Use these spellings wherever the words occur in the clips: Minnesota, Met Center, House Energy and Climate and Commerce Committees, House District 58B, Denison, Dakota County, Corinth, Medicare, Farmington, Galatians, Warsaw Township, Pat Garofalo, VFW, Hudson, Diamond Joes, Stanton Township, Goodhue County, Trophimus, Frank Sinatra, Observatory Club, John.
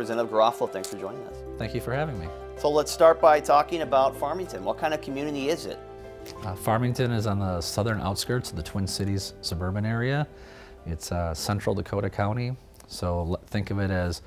Representative Garofalo, thanks for joining us. Thank you for having me. So let's start by talking about Farmington. What kind of community is it? Farmington is on the southern outskirts of the Twin Cities suburban area. It's central Dakota County, so think of it as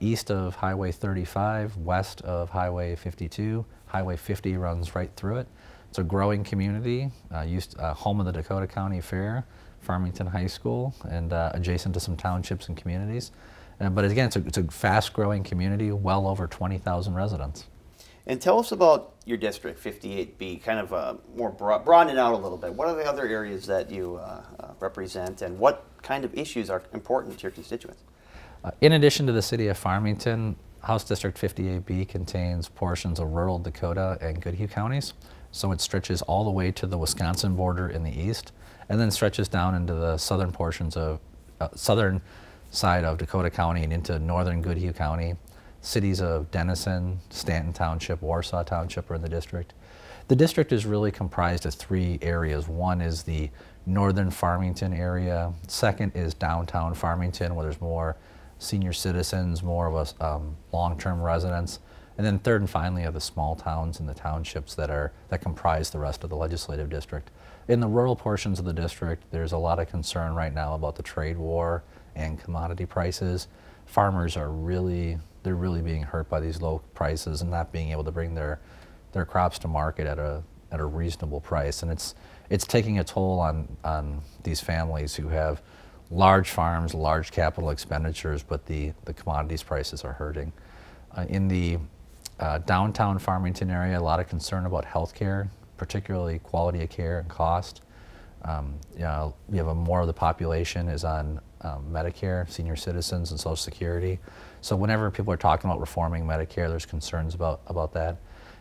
east of Highway 35, west of Highway 52. Highway 50 runs right through it. It's a growing community, home of the Dakota County Fair, Farmington High School, and adjacent to some townships and communities. But again, it's a fast-growing community, well over 20,000 residents. And tell us about your district, 58B, kind of more broaden out a little bit. What are the other areas that you represent, and what kind of issues are important to your constituents? In addition to the city of Farmington, House District 58B contains portions of rural Dakota and Goodhue counties, so it stretches all the way to the Wisconsin border in the east, and then stretches down into the southern portions of southern side of Dakota County and into northern Goodhue County. Cities of Denison, Stanton Township, Warsaw Township are in the district. The district is really comprised of three areas. One is the northern Farmington area. Second is downtown Farmington, where there's more senior citizens, more of a long-term residents. And then third and finally are the small towns and the townships that comprise the rest of the legislative district. In the rural portions of the district, there's a lot of concern right now about the trade war and commodity prices. Farmers are really being hurt by these low prices and not being able to bring their crops to market at a reasonable price, and it's taking a toll on these families who have large farms, large capital expenditures, but the commodities prices are hurting. In the downtown Farmington area, a lot of concern about health care, particularly quality of care and cost. You have more of the population is on Medicare, senior citizens, and Social Security. So whenever people are talking about reforming Medicare, there's concerns about that.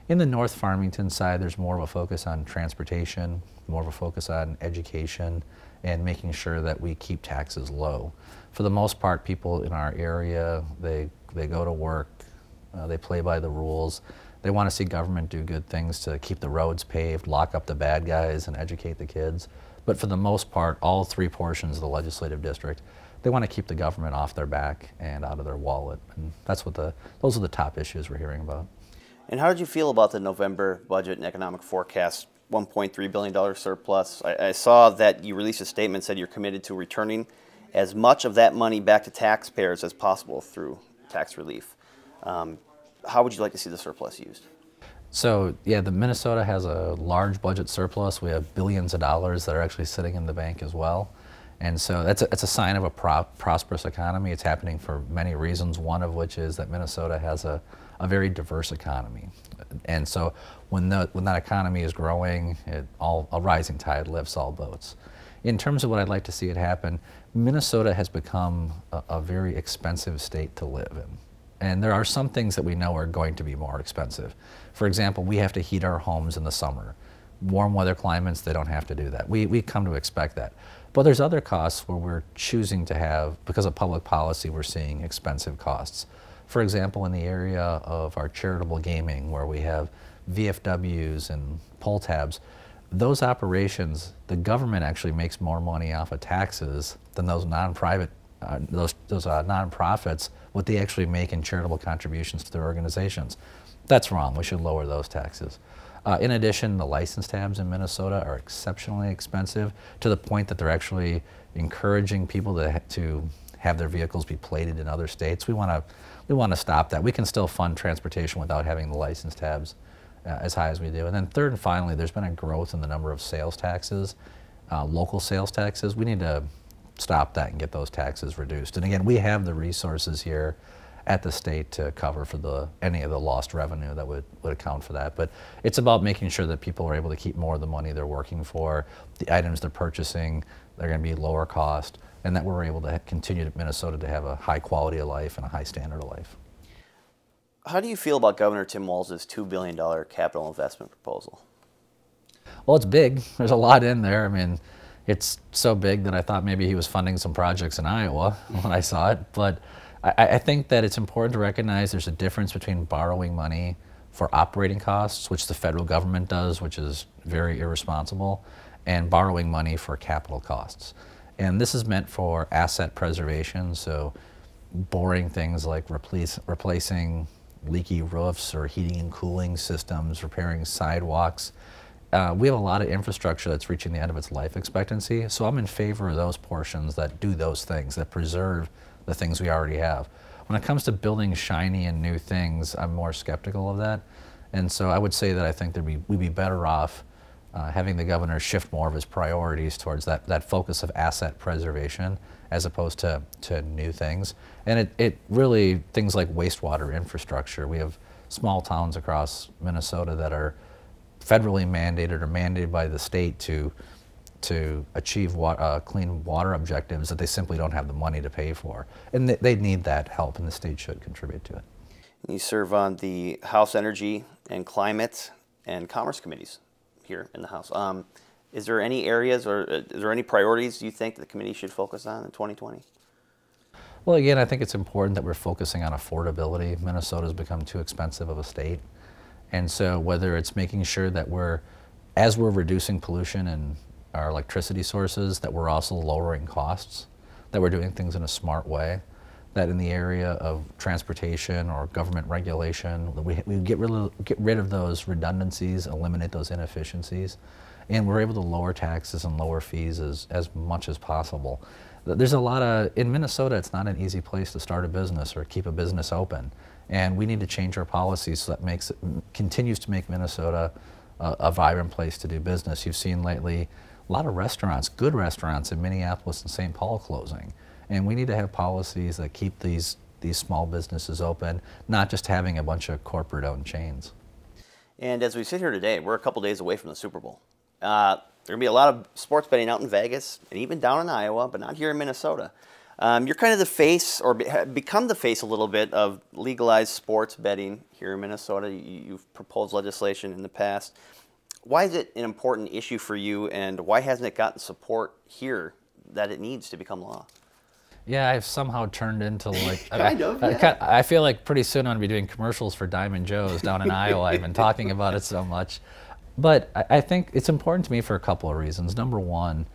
In the North Farmington side, there's more of a focus on transportation, more of a focus on education, and making sure that we keep taxes low. For the most part, people in our area, they go to work, they play by the rules. They want to see government do good things to keep the roads paved, lock up the bad guys, and educate the kids. But for the most part, all three portions of the legislative district, they want to keep the government off their back and out of their wallet. And that's what those are the top issues we're hearing about. And how did you feel about the November budget and economic forecast, $1.3 billion surplus? I saw that you released a statement said you're committed to returning as much of that money back to taxpayers as possible through tax relief. How would you like to see the surplus used? So yeah, the Minnesota has a large budget surplus. We have billions of dollars that are actually sitting in the bank as well. And so that's a sign of a prosperous economy. It's happening for many reasons, one of which is that Minnesota has a very diverse economy. And so when that economy is growing, a rising tide lifts all boats. In terms of what I'd like to see it happen, Minnesota has become a very expensive state to live in. And there are some things that we know are going to be more expensive. For example, we have to heat our homes in the summer. Warm weather climates, they don't have to do that. We come to expect that. But there's other costs where we're choosing to have, because of public policy, we're seeing expensive costs. For example, in the area of our charitable gaming, where we have VFWs and pull tabs, those operations, the government actually makes more money off of taxes than those nonprofits, what they actually make in charitable contributions to their organizations. That's wrong. We should lower those taxes. In addition, the license tabs in Minnesota are exceptionally expensive, to the point that they're actually encouraging people to have their vehicles be plated in other states. We want to stop that. We can still fund transportation without having the license tabs as high as we do. And then third and finally, there's been a growth in the number of sales taxes, local sales taxes. We need to stop that and get those taxes reduced. And again, we have the resources here at the state to cover for any of the lost revenue that would account for that. But it's about making sure that people are able to keep more of the money they're working for, the items they're purchasing, they're going to be lower cost, and that we're able to continue to Minnesota to have a high quality of life and a high standard of life. How do you feel about Governor Tim Walz's $2 billion capital investment proposal? Well, it's big. There's a lot in there. I mean, it's so big that I thought maybe he was funding some projects in Iowa when I saw it. But I think that it's important to recognize there's a difference between borrowing money for operating costs, which the federal government does, which is very irresponsible, and borrowing money for capital costs. And this is meant for asset preservation. So boring things like replacing leaky roofs or heating and cooling systems, repairing sidewalks. We have a lot of infrastructure that's reaching the end of its life expectancy, so I'm in favor of those portions that do those things, that preserve the things we already have. When it comes to building shiny and new things, I'm more skeptical of that, and so I would say that I think that we'd be better off having the governor shift more of his priorities towards that focus of asset preservation as opposed to new things. And it really, things like wastewater infrastructure. We have small towns across Minnesota that are federally mandated or mandated by the state to achieve clean water objectives that they simply don't have the money to pay for. And they need that help, and the state should contribute to it. You serve on the House Energy and Climate and Commerce Committees here in the House. Is there any areas or is there any priorities you think the committee should focus on in 2020? Well, again, I think it's important that we're focusing on affordability. Minnesota's become too expensive of a state. And so whether it's making sure that as we're reducing pollution in our electricity sources, that we're also lowering costs, that we're doing things in a smart way, that in the area of transportation or government regulation, we get rid of those redundancies, eliminate those inefficiencies, and we're able to lower taxes and lower fees as much as possible. There's a lot of, in Minnesota, it's not an easy place to start a business or keep a business open, and we need to change our policies so that continues to make Minnesota a vibrant place to do business. You've seen lately a lot of restaurants, good restaurants in Minneapolis and St. Paul closing. And we need to have policies that keep these small businesses open, not just having a bunch of corporate-owned chains. And as we sit here today, we're a couple days away from the Super Bowl. There are going to be a lot of sports betting out in Vegas and even down in Iowa, but not here in Minnesota. You're kind of the face, or become the face a little bit, of legalized sports betting here in Minnesota. You've proposed legislation in the past. Why is it an important issue for you, and why hasn't it gotten support here that it needs to become law? Yeah, I've somehow turned into like, I feel like pretty soon I'm going to be doing commercials for Diamond Joes down in Iowa. I've been talking about it so much. But I think it's important to me for a couple of reasons. Number one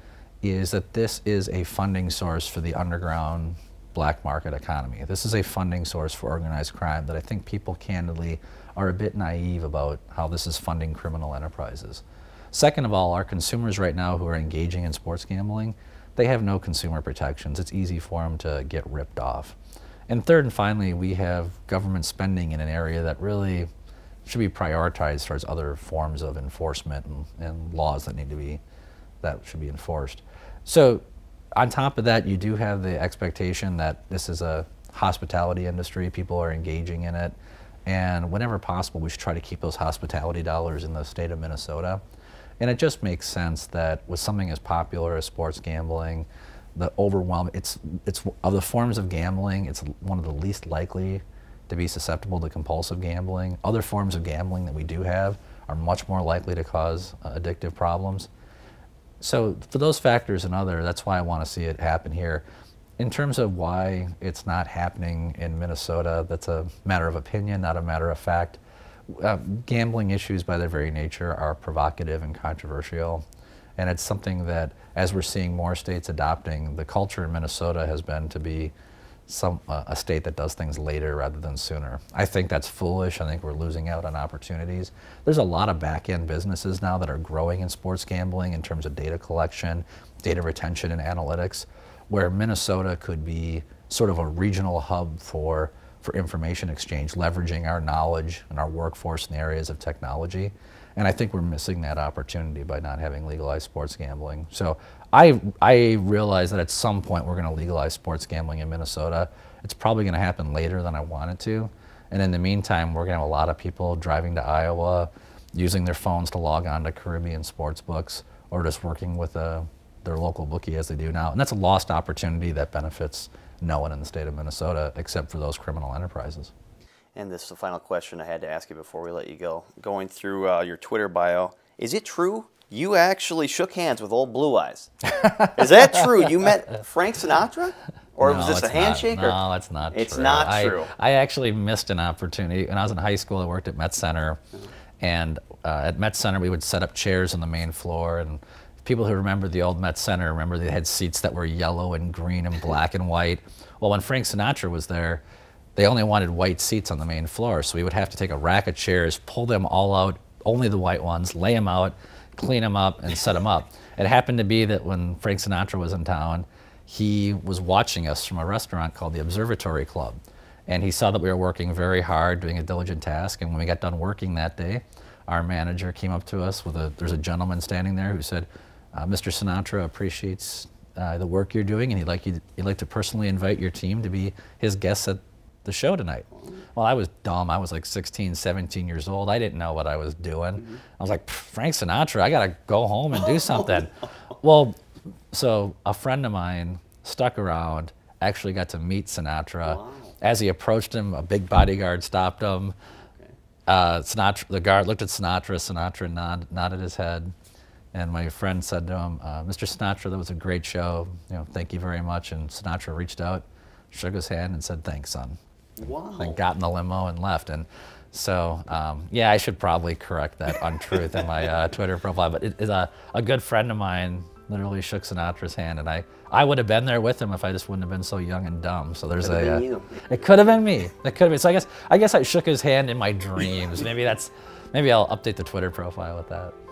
is that this is a funding source for the underground black market economy. This is a funding source for organized crime that I think people candidly are a bit naive about, how this is funding criminal enterprises. Second of all, our consumers right now who are engaging in sports gambling, they have no consumer protections. It's easy for them to get ripped off. And third and finally, we have government spending in an area that really should be prioritized towards other forms of enforcement and laws that should be enforced. So on top of that, you do have the expectation that this is a hospitality industry. People are engaging in it. And whenever possible, we should try to keep those hospitality dollars in the state of Minnesota. And it just makes sense that with something as popular as sports gambling, the overwhelming, it's of the forms of gambling, it's one of the least likely to be susceptible to compulsive gambling. Other forms of gambling that we do have are much more likely to cause addictive problems. So for those factors and other, that's why I want to see it happen here. In terms of why it's not happening in Minnesota, that's a matter of opinion, not a matter of fact. Gambling issues by their very nature are provocative and controversial, and it's something that, as we're seeing more states adopting, the culture in Minnesota has been to be a state that does things later rather than sooner. I think that's foolish. I think we're losing out on opportunities. There's a lot of back-end businesses now that are growing in sports gambling in terms of data collection, data retention, and analytics, where Minnesota could be sort of a regional hub for information exchange, leveraging our knowledge and our workforce in the areas of technology. And I think we're missing that opportunity by not having legalized sports gambling. So I realize that at some point we're gonna legalize sports gambling in Minnesota. It's probably gonna happen later than I want it to. And in the meantime, we're gonna have a lot of people driving to Iowa, using their phones to log on to Caribbean sports books, or just working with their local bookie as they do now. And that's a lost opportunity that benefits no one in the state of Minnesota except for those criminal enterprises. And this is the final question I had to ask you before we let you go. Going through your Twitter bio, is it true you actually shook hands with old Blue Eyes? Is that true? You met Frank Sinatra? Or was this a handshake? No, it's not true. It's not true. I actually missed an opportunity. When I was in high school, I worked at Met Center. And at Met Center, we would set up chairs on the main floor, and people who remember the old Met Center remember they had seats that were yellow and green and black and white. Well, when Frank Sinatra was there, they only wanted white seats on the main floor, so we would have to take a rack of chairs, pull them all out, only the white ones, lay them out, clean them up, and set them up. It happened to be that when Frank Sinatra was in town, he was watching us from a restaurant called the Observatory Club, and he saw that we were working very hard, doing a diligent task, and when we got done working that day, our manager came up to us with a, there's a gentleman standing there who said, Mr. Sinatra appreciates the work you're doing, and he'd like to personally invite your team to be his guests at the show tonight. Well, I was dumb. I was like 16, 17 years old. I didn't know what I was doing. Mm-hmm. I was like, Frank Sinatra, I gotta go home and do something. Well, so a friend of mine stuck around, actually got to meet Sinatra. Wow. As he approached him, a big bodyguard stopped him. Okay. Sinatra, the guard looked at Sinatra. Sinatra nodded his head. And my friend said to him, Mr. Sinatra, that was a great show. You know, thank you very much. And Sinatra reached out, shook his hand, and said, thanks, son. Wow. Then got in the limo and left. And so, yeah, I should probably correct that untruth in my Twitter profile. But it is a good friend of mine literally shook Sinatra's hand, and I would have been there with him if I just wouldn't have been so young and dumb. So there's it could have been me. It could have been. So I guess I shook his hand in my dreams. Maybe I'll update the Twitter profile with that.